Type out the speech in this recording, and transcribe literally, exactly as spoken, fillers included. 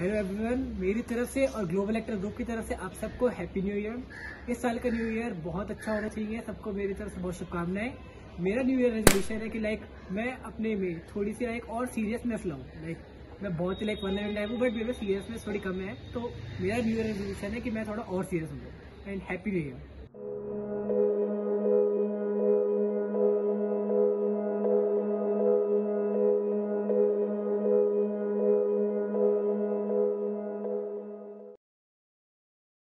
Hello everyone, मेरी तरफ से और ग्लोबल एक्टर ग्रुप की तरफ से आप सबको हैप्पी न्यू ईयर। इस साल का न्यू ईयर बहुत अच्छा होना चाहिए, सबको मेरी तरफ से बहुत शुभकामनाएं। मेरा न्यू ईयर रेजोल्यूशन है कि लाइक मैं अपने में थोड़ी सी लाइक और सीरियसनेस लाऊँ। लाइक मैं बहुत ही लाइक वल्नरेबल टाइप हूँ, बट मेरे सीरियसनेस थोड़ी कम है, तो मेरा न्यू ईयर रेजोल्यूशन है कि मैं थोड़ा और सीरियस हूँ। And happy new year.